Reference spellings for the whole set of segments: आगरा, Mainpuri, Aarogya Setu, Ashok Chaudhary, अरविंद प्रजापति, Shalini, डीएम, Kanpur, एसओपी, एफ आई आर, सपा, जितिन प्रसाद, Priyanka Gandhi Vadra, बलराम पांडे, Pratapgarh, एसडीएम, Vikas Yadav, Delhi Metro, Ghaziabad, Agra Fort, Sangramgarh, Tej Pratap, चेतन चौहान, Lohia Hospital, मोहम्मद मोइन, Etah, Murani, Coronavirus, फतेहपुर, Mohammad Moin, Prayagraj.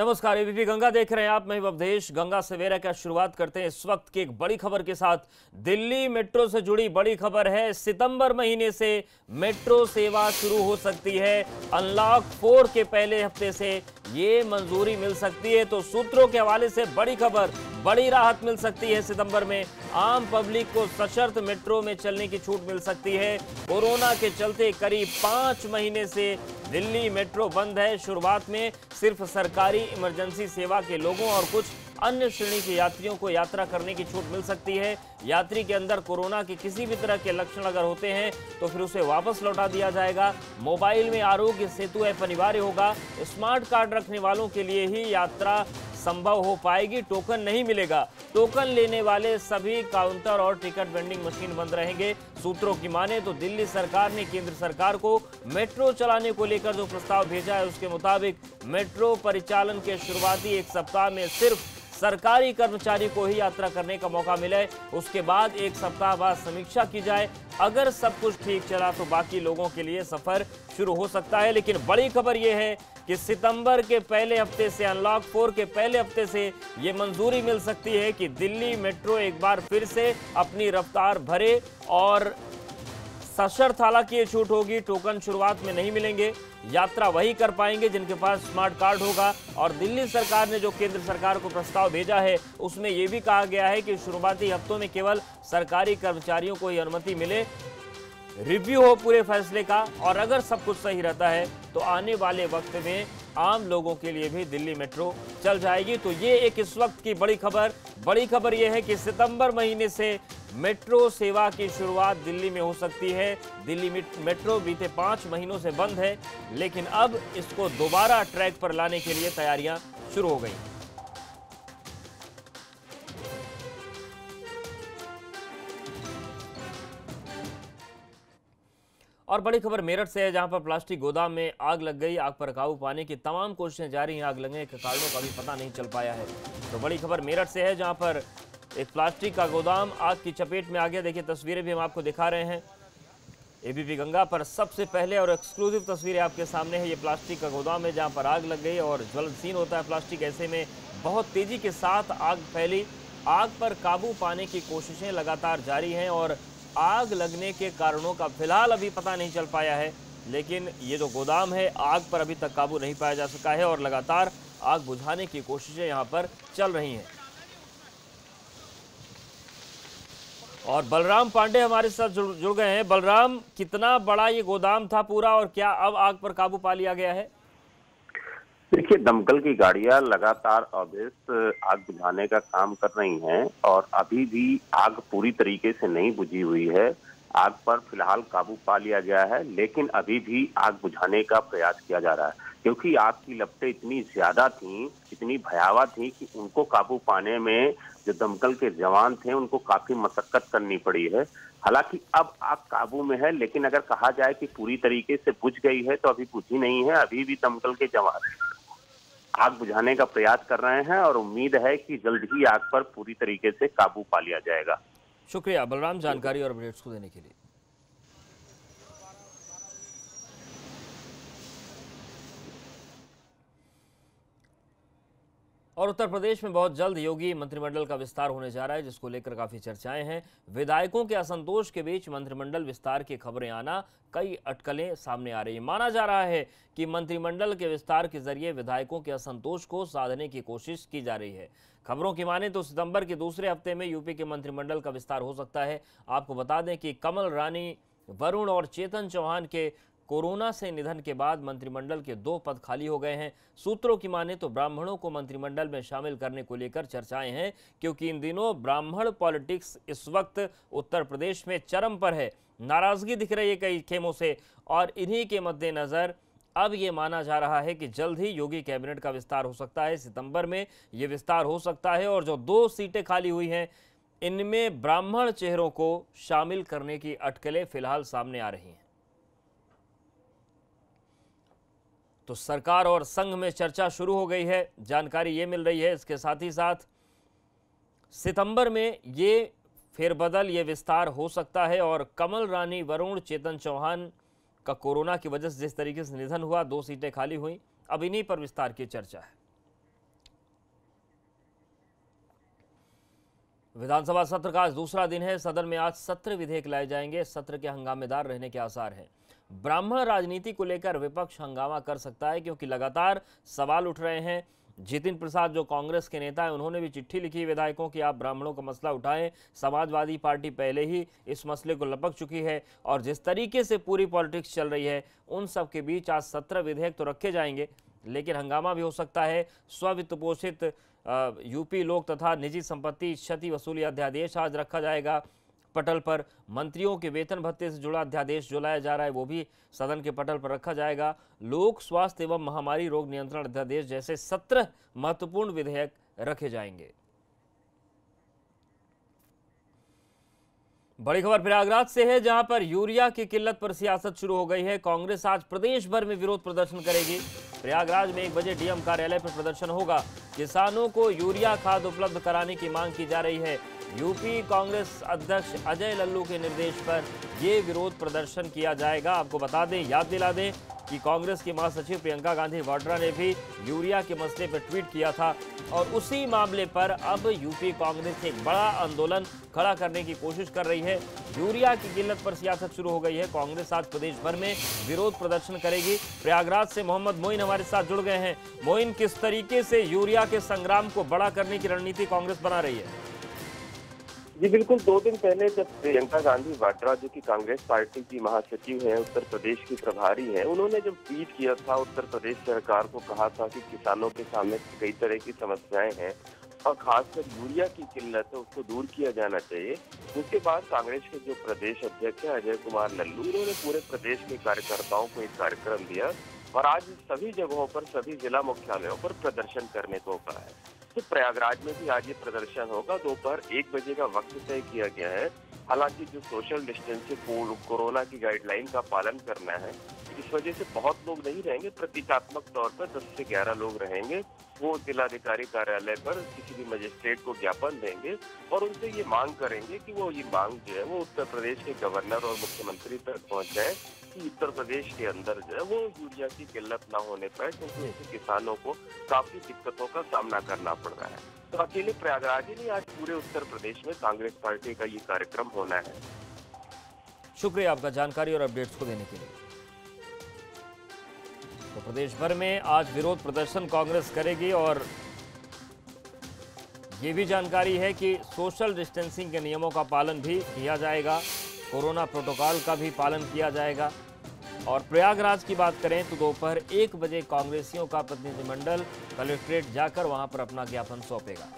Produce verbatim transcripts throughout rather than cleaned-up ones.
नमस्कार, एबीपी गंगा देख रहे हैं आप। मैं अवधेश। गंगा सवेरा का शुरुआत करते हैं इस वक्त की एक बड़ी खबर के साथ। दिल्ली मेट्रो से जुड़ी बड़ी खबर है। सितंबर महीने से मेट्रो सेवा शुरू हो सकती है। अनलॉक फोर के पहले हफ्ते से ये मंजूरी मिल सकती है। तो सूत्रों के हवाले से बड़ी खबर, बड़ी राहत मिल सकती है। सितंबर में आम पब्लिक को सशर्त मेट्रो में चलने की छूट मिल सकती है। कोरोना के चलते करीब पाँच महीने से दिल्ली मेट्रो बंद है। शुरुआत में सिर्फ सरकारी इमरजेंसी सेवा के लोगों और कुछ अन्य श्रेणी के यात्रियों को यात्रा करने की छूट मिल सकती है। यात्री के अंदर कोरोना के किसी भी तरह के लक्षण अगर होते हैं तो फिर उसे वापस लौटा दिया जाएगा। मोबाइल में आरोग्य सेतु ऐप अनिवार्य होगा। स्मार्ट कार्ड रखने वालों के लिए ही यात्रा संभव हो पाएगी। टोकन नहीं मिलेगा। टोकन लेने वाले सभी काउंटर और टिकट वेंडिंग मशीन बंद रहेंगे। सूत्रों की माने तो दिल्ली सरकार ने केंद्र सरकार को मेट्रो चलाने को लेकर जो प्रस्ताव भेजा है उसके मुताबिक मेट्रो परिचालन के शुरुआती एक सप्ताह में सिर्फ सरकारी कर्मचारी को ही यात्रा करने का मौका मिले। उसके बाद एक सप्ताह बाद समीक्षा की जाए। अगर सब कुछ ठीक चला तो बाकी लोगों के लिए सफर शुरू हो सकता है। लेकिन बड़ी खबर यह है कि सितंबर के पहले हफ्ते से, अनलॉक फोर के पहले हफ्ते से ये मंजूरी मिल सकती है कि दिल्ली मेट्रो एक बार फिर से अपनी रफ्तार भरे और सशर्त हालांकि ये छूट होगी। टोकन शुरुआत में नहीं मिलेंगे। यात्रा वही कर पाएंगे जिनके पास स्मार्ट कार्ड होगा। और दिल्ली सरकार ने जो केंद्र सरकार को प्रस्ताव भेजा है उसमें ये भी कहा गया है कि शुरुआती हफ्तों में केवल सरकारी कर्मचारियों को ही अनुमति मिले। रिव्यू हो पूरे फैसले का और अगर सब कुछ सही रहता है तो आने वाले वक्त में आम लोगों के लिए भी दिल्ली मेट्रो चल जाएगी। तो ये एक इस वक्त की बड़ी खबर। बड़ी खबर यह है कि सितंबर महीने से मेट्रो सेवा की शुरुआत दिल्ली में हो सकती है। दिल्ली मेट्रो बीते पाँच महीनों से बंद है, लेकिन अब इसको दोबारा ट्रैक पर लाने के लिए तैयारियां शुरू हो गई। और बड़ी खबर मेरठ से है, जहां पर प्लास्टिक गोदाम में आग लग गई। आग पर काबू पाने की तमाम कोशिशें जारी हैं। आग लगने के कारणों का भी पता नहीं चल पाया है। तो बड़ी खबर मेरठ से है, जहां पर एक प्लास्टिक का गोदाम आग की चपेट में आ गया। देखिए तस्वीरें भी हम आपको दिखा रहे हैं। एबीपी गंगा पर सबसे पहले और एक्सक्लूसिव तस्वीरें आपके सामने है। ये प्लास्टिक का गोदाम है जहाँ पर आग लग गई और ज्वलनशील होता है प्लास्टिक। ऐसे में बहुत तेजी के साथ आग फैली। आग पर काबू पाने की कोशिशें लगातार जारी हैं और आग लगने के कारणों का फिलहाल अभी पता नहीं चल पाया है। लेकिन ये जो गोदाम है, आग पर अभी तक काबू नहीं पाया जा सका है और लगातार आग बुझाने की कोशिशें यहाँ पर चल रही हैं। और बलराम पांडे हमारे साथ जुड़ जुड़ गए हैं। बलराम, कितना बड़ा ये गोदाम था पूरा और क्या अब आग पर काबू पा लिया गया है? देखिए, दमकल की गाड़ियां लगातार अवैध आग बुझाने का काम कर रही हैं और अभी भी आग पूरी तरीके से नहीं बुझी हुई है। आग पर फिलहाल काबू पा लिया गया है, लेकिन अभी भी आग बुझाने का प्रयास किया जा रहा है, क्योंकि आग की लपटें इतनी ज्यादा थीं, इतनी भयावह थीं कि उनको काबू पाने में जो दमकल के जवान थे उनको काफी मशक्कत करनी पड़ी है। हालांकि अब आग काबू में है, लेकिन अगर कहा जाए कि पूरी तरीके से बुझ गई है तो अभी बुझी नहीं है। अभी भी दमकल के जवान आग बुझाने का प्रयास कर रहे हैं और उम्मीद है कि जल्द ही आग पर पूरी तरीके से काबू पा लिया जाएगा। शुक्रिया बलराम, जानकारी और अपडेट्स को देने के लिए। और उत्तर प्रदेश में बहुत जल्द योगी मंत्रिमंडल का विस्तार होने जा रहा है, जिसको लेकर काफी चर्चाएं हैं। विधायकों के असंतोष के बीच मंत्रिमंडल विस्तार की खबरें आना, कई अटकलें सामने आ रही है। माना जा रहा है कि मंत्रिमंडल के विस्तार के जरिए विधायकों के असंतोष को साधने की कोशिश की जा रही है। खबरों की माने तो सितंबर के दूसरे हफ्ते में यूपी के मंत्रिमंडल का विस्तार हो सकता है। आपको बता दें कि कमल रानी, वरुण और चेतन चौहान के कोरोना से निधन के बाद मंत्रिमंडल के दो पद खाली हो गए हैं। सूत्रों की माने तो ब्राह्मणों को मंत्रिमंडल में शामिल करने को लेकर चर्चाएं हैं, क्योंकि इन दिनों ब्राह्मण पॉलिटिक्स इस वक्त उत्तर प्रदेश में चरम पर है। नाराजगी दिख रही है कई खेमों से और इन्हीं के मद्देनज़र अब ये माना जा रहा है कि जल्द ही योगी कैबिनेट का विस्तार हो सकता है। सितंबर में ये विस्तार हो सकता है और जो दो सीटें खाली हुई हैं इनमें ब्राह्मण चेहरों को शामिल करने की अटकलें फिलहाल सामने आ रही हैं। तो सरकार और संघ में चर्चा शुरू हो गई है, जानकारी ये मिल रही है। इसके साथ ही साथ सितंबर में ये फेरबदल, ये विस्तार हो सकता है और कमल रानी, वरुण, चेतन चौहान का कोरोना की वजह से जिस तरीके से निधन हुआ, दो सीटें खाली हुई, अब इन्हीं पर विस्तार की चर्चा है। विधानसभा सत्र का आज दूसरा दिन है। सदन में आज सत्रह विधेयक लाए जाएंगे। सत्र के हंगामेदार रहने के आसार हैं। ब्राह्मण राजनीति को लेकर विपक्ष हंगामा कर सकता है क्योंकि लगातार सवाल उठ रहे हैं। जितिन प्रसाद जो कांग्रेस के नेता हैं, उन्होंने भी चिट्ठी लिखी विधायकों की आप ब्राह्मणों का मसला उठाएं। समाजवादी पार्टी पहले ही इस मसले को लपक चुकी है और जिस तरीके से पूरी पॉलिटिक्स चल रही है, उन सब के बीच आज सत्रह विधेयक तो रखे जाएंगे लेकिन हंगामा भी हो सकता है। स्ववित्त पोषित यूपी लोक तथा निजी संपत्ति क्षति वसूली अध्यादेश आज रखा जाएगा पटल पर। मंत्रियों के वेतन भत्ते से जुड़ा अध्यादेश जो लाया जा रहा है वो भी सदन के पटल पर रखा जाएगा। लोक स्वास्थ्य एवं महामारी रोग नियंत्रण अध्यादेश जैसे सत्रह महत्वपूर्ण विधेयक रखे जाएंगे। बड़ी खबर प्रयागराज से है, जहां पर यूरिया की किल्लत पर सियासत शुरू हो गई है। कांग्रेस आज प्रदेश भर में विरोध प्रदर्शन करेगी। प्रयागराज में एक बजे डीएम कार्यालय पर प्रदर्शन होगा। किसानों को यूरिया खाद उपलब्ध कराने की मांग की जा रही है। यूपी कांग्रेस अध्यक्ष अजय लल्लू के निर्देश पर यह विरोध प्रदर्शन किया जाएगा। आपको बता दें, याद दिला दें कि कांग्रेस की महासचिव प्रियंका गांधी वाड्रा ने भी यूरिया के मसले पर ट्वीट किया था और उसी मामले पर अब यूपी कांग्रेस एक बड़ा आंदोलन खड़ा करने की कोशिश कर रही है। यूरिया की किल्लत पर सियासत शुरू हो गई है। कांग्रेस आज प्रदेश भर में विरोध प्रदर्शन करेगी। प्रयागराज से मोहम्मद मोइन हमारे साथ जुड़ गए हैं। मोइन, किस तरीके से यूरिया के संग्राम को बड़ा करने की रणनीति कांग्रेस बना रही है? जी बिल्कुल, दो दिन पहले जब प्रियंका गांधी वाड्रा जो कि कांग्रेस पार्टी की महासचिव हैं, उत्तर प्रदेश की प्रभारी हैं, उन्होंने जब ट्वीट किया था, उत्तर प्रदेश सरकार को कहा था कि किसानों के सामने कई तरह की समस्याएं हैं और खासकर यूरिया की किल्लत है, उसको दूर किया जाना चाहिए। उसके बाद कांग्रेस के जो प्रदेश अध्यक्ष हैं अजय कुमार लल्लू, उन्होंने पूरे प्रदेश के कार्यकर्ताओं को एक कार्यक्रम दिया और आज सभी जगहों पर, सभी जिला मुख्यालयों पर प्रदर्शन करने को कहा है। तो प्रयागराज में भी आज ये प्रदर्शन होगा। दोपहर एक बजे का वक्त तय किया गया है। हालांकि जो सोशल डिस्टेंसिंग, कोरोना की गाइडलाइन का पालन करना है, इस वजह से बहुत लोग नहीं रहेंगे। प्रतीकात्मक तौर पर दस से ग्यारह लोग रहेंगे। वो जिलाधिकारी कार्यालय पर किसी भी मजिस्ट्रेट को ज्ञापन देंगे और उनसे ये मांग करेंगे कि वो ये मांग जो है वो उत्तर प्रदेश के गवर्नर और मुख्यमंत्री तक पहुंच जाए कि उत्तर प्रदेश के अंदर जो है वो यूरिया की किल्लत ना होने पाए, क्योंकि ऐसे किसानों को काफी दिक्कतों का सामना करना पड़ रहा है। तो अकेले प्रयागराज ही नहीं, आज पूरे उत्तर प्रदेश में कांग्रेस पार्टी का ये कार्यक्रम होना है। शुक्रिया आपका जानकारी और अपडेट्स को देने के लिए। तो प्रदेश भर में आज विरोध प्रदर्शन कांग्रेस करेगी और ये भी जानकारी है कि सोशल डिस्टेंसिंग के नियमों का पालन भी किया जाएगा, कोरोना प्रोटोकॉल का भी पालन किया जाएगा। और प्रयागराज की बात करें तो दोपहर एक बजे कांग्रेसियों का प्रतिनिधिमंडल कलेक्ट्रेट जाकर वहां पर अपना ज्ञापन सौंपेगा।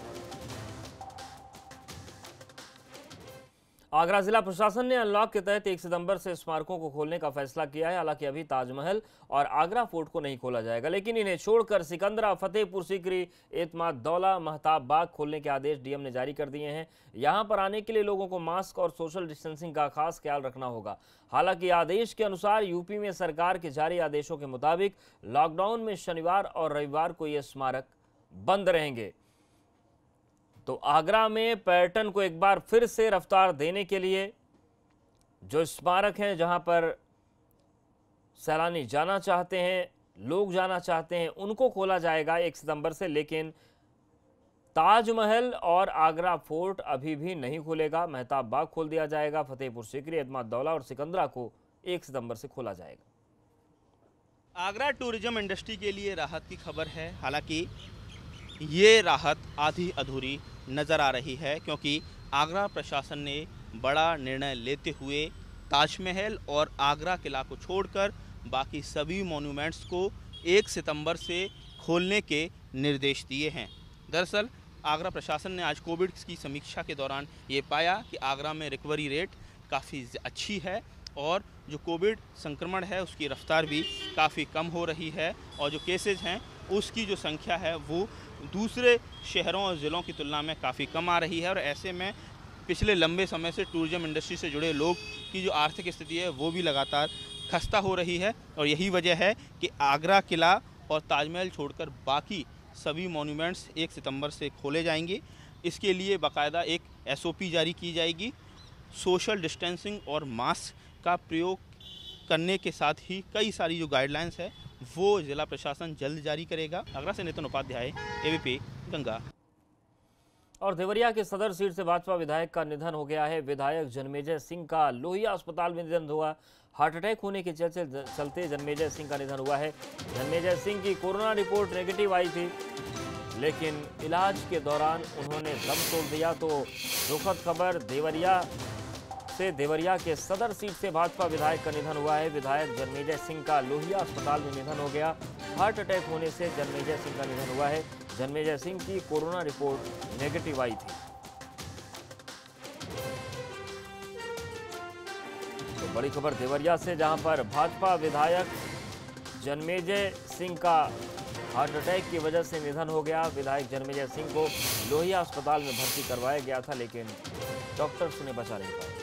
आगरा जिला प्रशासन ने अनलॉक के तहत एक सितंबर से स्मारकों को खोलने का फैसला किया है। हालांकि अभी ताजमहल और आगरा फोर्ट को नहीं खोला जाएगा, लेकिन इन्हें छोड़कर सिकंदरा, फतेहपुर सीकरी, एतमाद-दौला, मेहताब बाग खोलने के आदेश डीएम ने जारी कर दिए हैं। यहां पर आने के लिए लोगों को मास्क और सोशल डिस्टेंसिंग का खास ख्याल रखना होगा। हालांकि आदेश के अनुसार यूपी में सरकार के जारी आदेशों के मुताबिक लॉकडाउन में शनिवार और रविवार को ये स्मारक बंद रहेंगे। तो आगरा में पर्यटन को एक बार फिर से रफ्तार देने के लिए जो स्मारक हैं, जहां पर सैलानी जाना चाहते हैं, लोग जाना चाहते हैं, उनको खोला जाएगा एक सितंबर से, लेकिन ताजमहल और आगरा फोर्ट अभी भी नहीं खुलेगा। मेहताब बाग खोल दिया जाएगा। फतेहपुर सीकरी, एतमाद-दौला और सिकंदरा को एक सितंबर से खोला जाएगा। आगरा टूरिज्म इंडस्ट्री के लिए राहत की खबर है। हालांकि ये राहत आधी अधूरी नज़र आ रही है क्योंकि आगरा प्रशासन ने बड़ा निर्णय लेते हुए ताजमहल और आगरा किला को छोड़कर बाकी सभी मॉन्यूमेंट्स को एक सितंबर से खोलने के निर्देश दिए हैं। दरअसल आगरा प्रशासन ने आज कोविड की समीक्षा के दौरान ये पाया कि आगरा में रिकवरी रेट काफ़ी अच्छी है और जो कोविड संक्रमण है उसकी रफ्तार भी काफ़ी कम हो रही है और जो केसेज हैं उसकी जो संख्या है वो दूसरे शहरों और ज़िलों की तुलना में काफ़ी कम आ रही है। और ऐसे में पिछले लंबे समय से टूरिज़्म इंडस्ट्री से जुड़े लोग की जो आर्थिक स्थिति है वो भी लगातार खस्ता हो रही है और यही वजह है कि आगरा किला और ताजमहल छोड़कर बाकी सभी मॉन्यूमेंट्स एक सितंबर से खोले जाएंगे। इसके लिए बाकायदा एक एसओपी जारी की जाएगी। सोशल डिस्टेंसिंग और मास्क का प्रयोग करने के साथ ही कई सारी जो गाइडलाइंस है वो जिला प्रशासन जल्द जारी करेगा। आगरा से नितिन उपाध्याय, एबीपी गंगा। और देवरिया के सदर सीट से भाजपा विधायक का निधन हो गया है। विधायक जनमेजय सिंह का लोहिया अस्पताल में निधन हुआ। हार्ट अटैक होने के चलते चलते जनमेजय सिंह का निधन हुआ है। जनमेजय सिंह की कोरोना रिपोर्ट नेगेटिव आई थी, लेकिन इलाज के दौरान उन्होंने दम तोड़ दिया। तो दुखद खबर देवरिया से, देवरिया के सदर सीट से भाजपा विधायक का निधन हुआ है। विधायक जनमेजय सिंह का लोहिया अस्पताल में निधन हो गया। हार्ट अटैक होने से जनमेजय सिंह का निधन हुआ है। जनमेजय सिंह की कोरोना रिपोर्ट नेगेटिव आई थी। तो बड़ी खबर देवरिया से, जहां पर भाजपा विधायक जनमेजय सिंह का हार्ट अटैक की वजह से निधन हो गया। विधायक जनमेजय सिंह को लोहिया अस्पताल में भर्ती करवाया गया था, लेकिन डॉक्टर्स ने बचा नहीं पाया।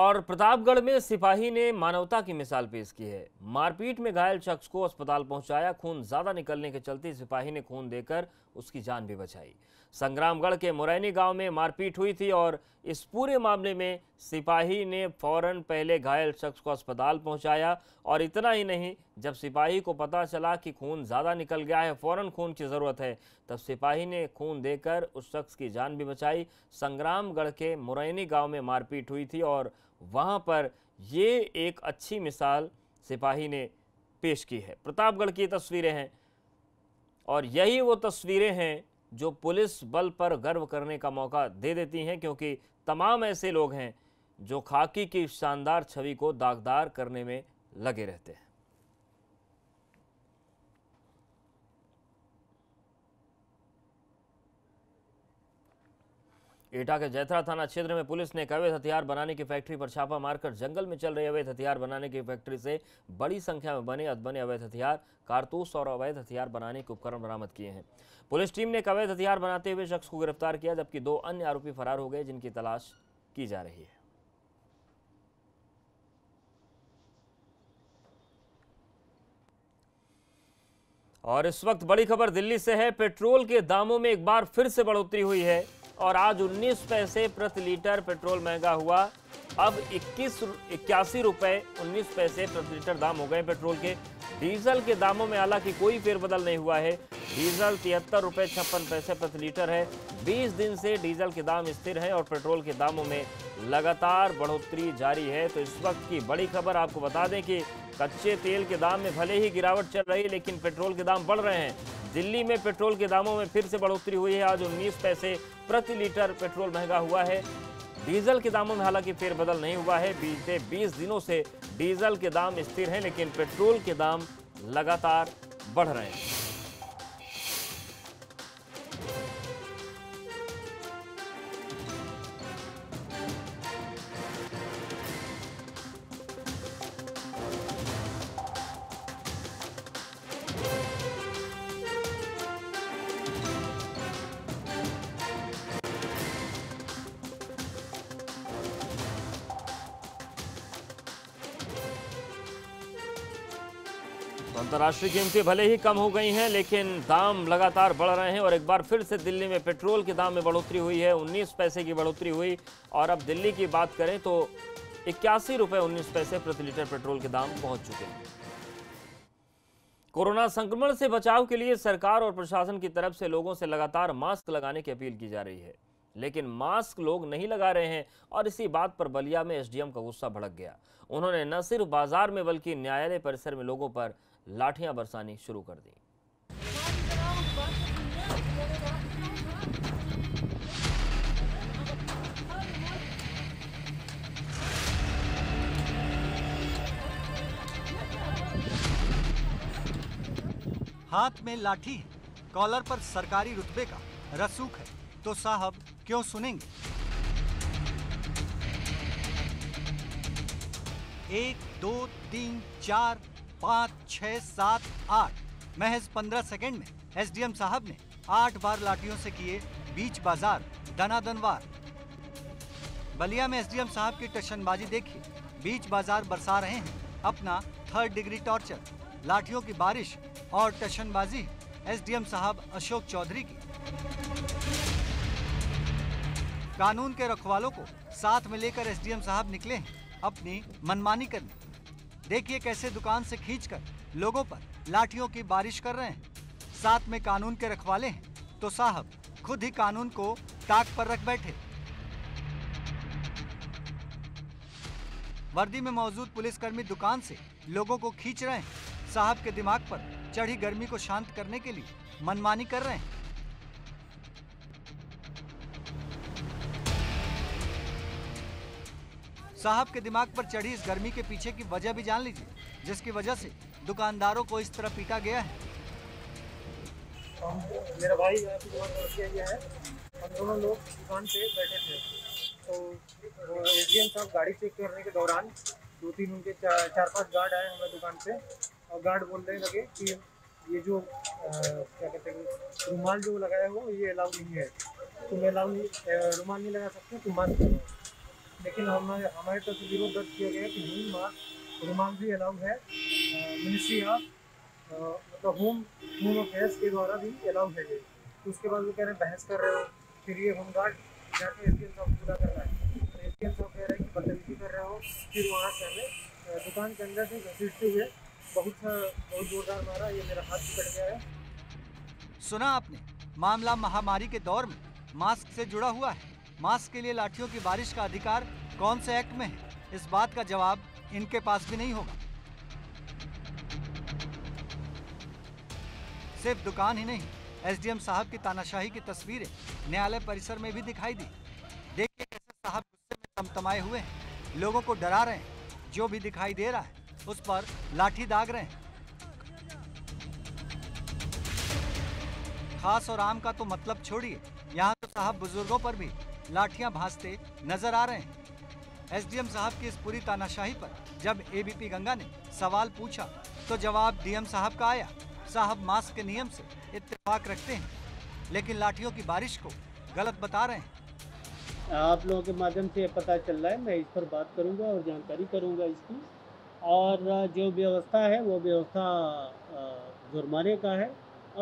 और प्रतापगढ़ में सिपाही ने मानवता की मिसाल पेश की है। मारपीट में घायल शख्स को अस्पताल पहुंचाया। खून ज्यादा निकलने के चलते सिपाही ने खून देकर उसकी जान भी बचाई। संग्रामगढ़ के मुरैनी गांव में मारपीट हुई थी और इस पूरे मामले में सिपाही ने फौरन पहले घायल शख्स को अस्पताल पहुंचाया। और इतना ही नहीं, जब सिपाही को पता चला कि खून ज़्यादा निकल गया है, फौरन खून की ज़रूरत है, तब सिपाही ने खून देकर उस शख्स की जान भी बचाई। संग्रामगढ़ के मुरैनी गाँव में मारपीट हुई थी और वहाँ पर ये एक अच्छी मिसाल सिपाही ने पेश की है। प्रतापगढ़ की तस्वीरें हैं और यही वो तस्वीरें हैं जो पुलिस बल पर गर्व करने का मौका दे देती हैं, क्योंकि तमाम ऐसे लोग हैं जो खाकी की शानदार छवि को दागदार करने में लगे रहते हैं। एटा के जैतरा थाना क्षेत्र में पुलिस ने अवैध हथियार बनाने की फैक्ट्री पर छापा मारकर जंगल में चल रही अवैध हथियार बनाने की फैक्ट्री से बड़ी संख्या में बने अधबने अवैध हथियार, कारतूस और अवैध हथियार बनाने के उपकरण बरामद किए हैं। पुलिस टीम ने एक अवैध हथियार बनाते हुए शख्स को गिरफ्तार किया, जबकि दो अन्य आरोपी फरार हो गए, जिनकी तलाश की जा रही है। और इस वक्त बड़ी खबर दिल्ली से है। पेट्रोल के दामों में एक बार फिर से बढ़ोतरी हुई है और आज उन्नीस पैसे प्रति लीटर पेट्रोल महंगा हुआ। अब इक्कीस इक्यासी रुपए उन्नीस पैसे प्रति लीटर दाम हो गए पेट्रोल के। डीजल के दामों में हालांकि कोई फेरबदल नहीं हुआ है। डीजल तिहत्तर रुपये छप्पन पैसे प्रति लीटर है। बीस दिन से डीजल के दाम स्थिर है और पेट्रोल के दामों में लगातार बढ़ोतरी जारी है। तो इस वक्त की बड़ी खबर आपको बता दें कि कच्चे तेल के दाम में भले ही गिरावट चल रही है, लेकिन पेट्रोल के दाम बढ़ रहे हैं। दिल्ली में पेट्रोल के दामों में फिर से बढ़ोतरी हुई है। आज उन्नीस पैसे प्रति लीटर पेट्रोल महंगा हुआ है। डीजल के दामों में हालांकि फेरबदल नहीं हुआ है। बीते बीस दिनों से डीजल के दाम स्थिर हैं, लेकिन पेट्रोल के दाम लगातार बढ़ रहे हैं। अंतर्राष्ट्रीय कीमतें भले ही कम हो गई हैं, लेकिन दाम लगातार बढ़ रहे हैं। और एक बार फिर से दिल्ली में पेट्रोल के दाम में बढ़ोतरी हुई है, उन्नीस पैसे की बढ़ोतरी हुई। और अब दिल्ली की बात करें तो इक्यासी रुपये उन्नीस पैसे प्रति लीटर पेट्रोल के दाम पहुंच चुके हैं। कोरोना संक्रमण से बचाव के लिए सरकार और प्रशासन की तरफ से लोगों से लगातार मास्क लगाने की अपील की जा रही है, लेकिन मास्क लोग नहीं लगा रहे हैं। और इसी बात पर बलिया में एसडीएम का गुस्सा भड़क गया। उन्होंने न सिर्फ बाजार में बल्कि न्यायालय परिसर में लोगों पर लाठियां बरसानी शुरू कर दी। हाथ में लाठी है, कॉलर पर सरकारी रुतबे का रसूख है, तो साहब क्यों सुनेंगे। एक दो तीन चार पाँच छः सात आठ, महज पंद्रह सेकंड में एसडीएम साहब ने आठ बार लाठियों से किए बीच बाजार दनादनवार। बलिया में एसडीएम साहब की टशनबाजी देखिए, बीच बाजार बरसा रहे हैं अपना थर्ड डिग्री टॉर्चर। लाठियों की बारिश और टशनबाजी एसडीएम साहब अशोक चौधरी की। कानून के रखवालों को साथ में लेकर एसडीएम साहब निकले हैं अपनी मनमानी करने। देखिए कैसे दुकान से खींचकर लोगों पर लाठियों की बारिश कर रहे हैं। साथ में कानून के रखवाले हैं तो साहब खुद ही कानून को ताक पर रख बैठे। वर्दी में मौजूद पुलिसकर्मी दुकान से लोगों को खींच रहे हैं। साहब के दिमाग पर चढ़ी गर्मी को शांत करने के लिए मनमानी कर रहे हैं। साहब के दिमाग पर चढ़ी इस गर्मी के पीछे की वजह भी जान लीजिए, जिसकी वजह से दुकानदारों को इस तरह पीटा गया है। मेरा भाई यहाँ पे किया गया है, हम दोनों लोग दुकान पे बैठे थे तो एसडीएम साहब गाड़ी चेक करने के दौरान दो तीन उनके चार चार पांच गार्ड आए हमारे दुकान पे और गार्ड बोलने लगे कि ये जो आ, क्या कहते हैं रुमाल जो लगाया हुआ ये अलाउ नहीं है, तुम अलाउ रुमाल नहीं लगा सकते, तुम मास्क लगाओ। लेकिन हमारे हमारे तरफ से विरोध दर्ज किया गया कि नहीं मास्क रुमाल भी अलाउ है, मिनिस्ट्री ऑफ मतलब होम होम अफेयर्स के द्वारा भी अलाउ है। ये उसके बाद वो कह रहे हैं बहस कर रहे हो, फिर ये होमगार्ड जाके एस डी एम साहब पूरा कर रहा है, एस डी एम साहब कह रहे हैं कि बदलती कर रहे हो, फिर वहाँ से हमें दुकान के अंदर से घसीटते हुए बहुत बहुत जोरदार मारा, ये मेरा हाथ भी कट गया है। सुना आपने, मामला महामारी के दौर में मास्क से जुड़ा हुआ है। मास्क के लिए लाठियों की बारिश का अधिकार कौन से एक्ट में है, इस बात का जवाब इनके पास भी नहीं होगा। सिर्फ दुकान ही नहीं, एसडीएम साहब की तानाशाही की तस्वीरें न्यायालय परिसर में भी दिखाई दी। देखिए कैसे साहब गुस्से में तमतमाए हुए हैं, लोगों को डरा रहे हैं, जो भी दिखाई दे रहा है उस पर लाठी दाग रहे हैं। खास और आम का तो मतलब छोड़िए, यहाँ तो साहब बुजुर्गों पर भी लाठियां भासते नजर आ रहे हैं। एसडीएम साहब की इस पूरी तानाशाही पर जब एबीपी गंगा ने सवाल पूछा तो जवाब डीएम साहब का आया। साहब मास्क के नियम से इत्तेफाक रखते हैं लेकिन लाठियों की बारिश को गलत बता रहे हैं। आप लोगों के माध्यम से पता चल रहा है, मैं इस पर बात करूंगा और जानकारी करूंगा इसकी, और जो व्यवस्था है वो व्यवस्था जुर्माने का है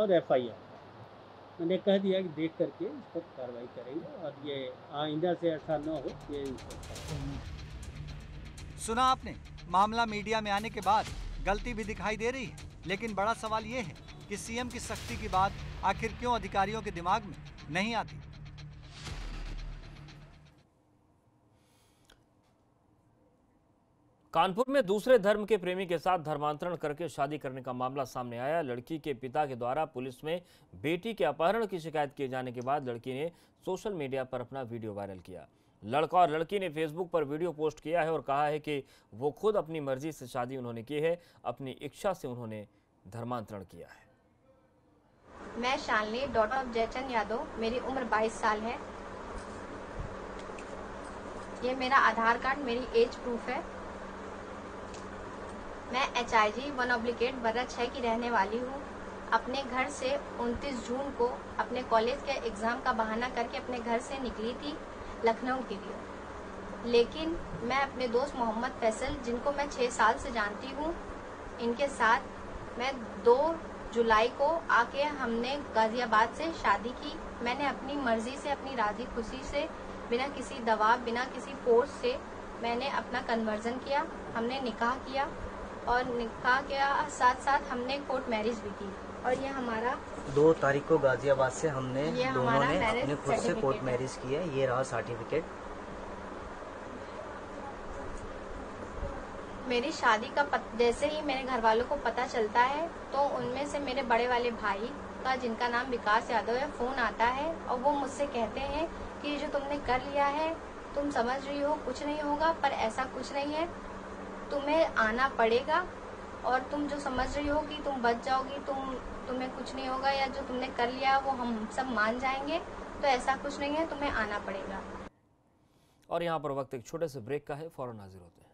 और एफ आई आर। मैंने कह दिया कि देख करके इस पर कार्रवाई करेंगे और ये आइंदा से ऐसा न हो, ये सुना आपने। मामला मीडिया में आने के बाद गलती भी दिखाई दे रही है, लेकिन बड़ा सवाल ये है कि सीएम की सख्ती की बात आखिर क्यों अधिकारियों के दिमाग में नहीं आती। कानपुर में दूसरे धर्म के प्रेमी के साथ धर्मांतरण करके शादी करने का मामला सामने आया। लड़की के पिता के द्वारा पुलिस में बेटी के अपहरण की शिकायत किए जाने के बाद लड़की ने सोशल मीडिया पर अपना वीडियो वायरल किया। लड़का और लड़की ने फेसबुक पर वीडियो पोस्ट किया है और कहा है कि वो खुद अपनी मर्जी से शादी उन्होंने की है, अपनी इच्छा से उन्होंने धर्मांतरण किया है। मैं शालिनी डॉटर ऑफ जयचंद यादव, मेरी उम्र बाईस साल है। ये मेरा आधार कार्ड मेरी एज प्रूफ है। मैं एच आई जी वन ऑब्लिकेट बर्रा छह की रहने वाली हूँ। अपने घर से उनतीस जून को अपने कॉलेज के एग्जाम का बहाना करके अपने घर से निकली थी लखनऊ के लिए, लेकिन मैं अपने दोस्त मोहम्मद फैसल, जिनको मैं छः साल से जानती हूँ, इनके साथ मैं दो जुलाई को आके हमने गाजियाबाद से शादी की। मैंने अपनी मर्जी से, अपनी राजी खुशी से, बिना किसी दबाव, बिना किसी फोर्स से मैंने अपना कन्वर्जन किया। हमने निकाह किया और निकाह के साथ साथ हमने कोर्ट मैरिज भी की और ये हमारा दो तारीख को गाजियाबाद से हमने दोनों ने अपने खुद से कोर्ट मैरिज किया। ये रहा सर्टिफिकेट। मेरी शादी का पत, जैसे ही मेरे घर वालों को पता चलता है तो उनमें से मेरे बड़े वाले भाई का, जिनका नाम विकास यादव है, फोन आता है और वो मुझसे कहते हैं कि जो तुमने कर लिया है, तुम समझ रही हो कुछ नहीं होगा, पर ऐसा कुछ नहीं है, तुम्हें आना पड़ेगा और तुम जो समझ रही हो कि तुम बच जाओगी, तुम तुम्हें कुछ नहीं होगा, या जो तुमने कर लिया वो हम सब मान जाएंगे, तो ऐसा कुछ नहीं है, तुम्हें आना पड़ेगा। और यहाँ पर वक्त एक छोटे से ब्रेक का है, फौरन हाजिर होते हैं।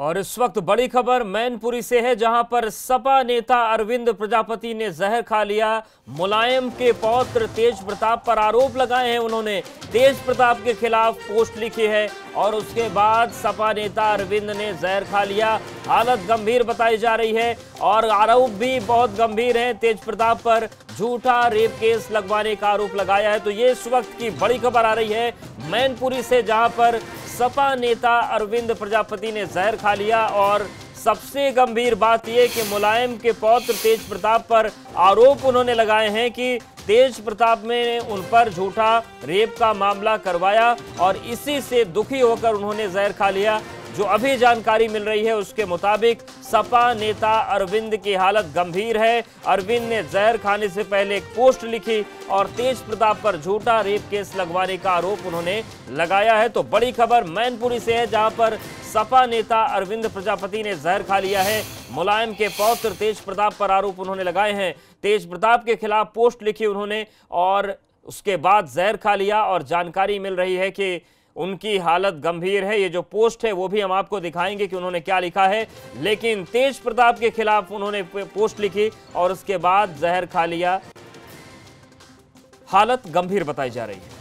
और इस वक्त बड़ी खबर मैनपुरी से है, जहां पर सपा नेता अरविंद प्रजापति ने जहर खा लिया। मुलायम के पौत्र तेज प्रताप पर आरोप लगाए हैं उन्होंने, तेज प्रताप के खिलाफ पोस्ट लिखी है और उसके बाद सपा नेता अरविंद ने जहर खा लिया। हालत गंभीर बताई जा रही है और आरोप भी बहुत गंभीर हैं तेज प्रताप पर, झूठा रेप केस लगवाने का आरोप लगाया है। तो ये इस वक्त की बड़ी खबर आ रही है मैनपुरी से, जहां पर सपा नेता अरविंद प्रजापति ने जहर खा लिया। और सबसे गंभीर बात यह कि मुलायम के पौत्र तेज प्रताप पर आरोप उन्होंने लगाए हैं कि तेज प्रताप ने उन पर झूठा रेप का मामला करवाया और इसी से दुखी होकर उन्होंने जहर खा लिया। जो अभी जानकारी मिल रही है उसके मुताबिक सपा नेता अरविंद की हालत गंभीर है। अरविंद ने जहर खाने से पहले एक पोस्ट लिखी और तेज प्रताप पर झूठा रेप केस लगवाने का आरोप उन्होंने लगाया है। तो बड़ी खबर मैनपुरी से है, जहां पर सपा नेता अरविंद प्रजापति ने जहर खा लिया है। मुलायम के पौत्र तेज प्रताप पर आरोप उन्होंने लगाए हैं। तेज प्रताप के खिलाफ पोस्ट लिखी उन्होंने और उसके बाद जहर खा लिया। और जानकारी मिल रही है कि उनकी हालत गंभीर है। ये जो पोस्ट है वो भी हम आपको दिखाएंगे कि उन्होंने क्या लिखा है, लेकिन तेज प्रताप के खिलाफ उन्होंने पोस्ट लिखी और उसके बाद जहर खा लिया। हालत गंभीर बताई जा रही है।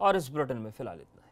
और इस बुलेटिन में फिलहाल इतना।